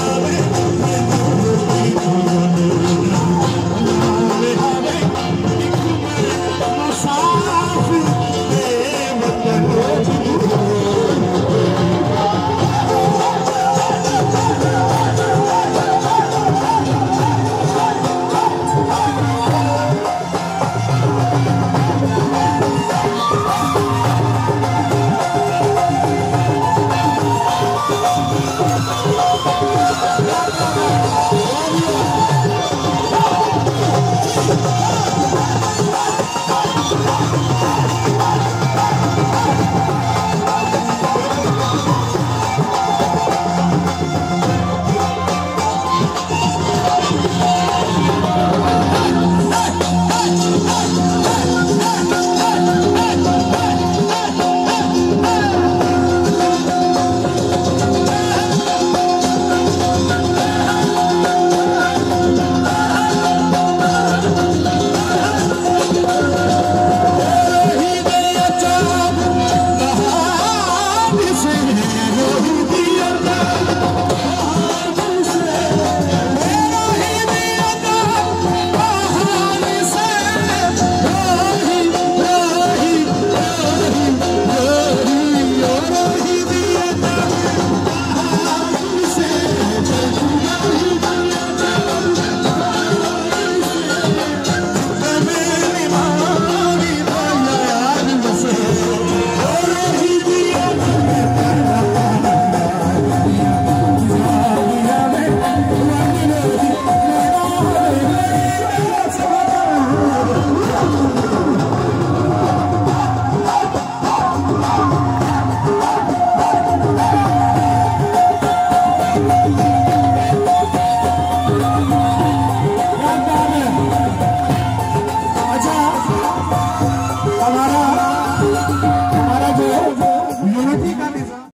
I'm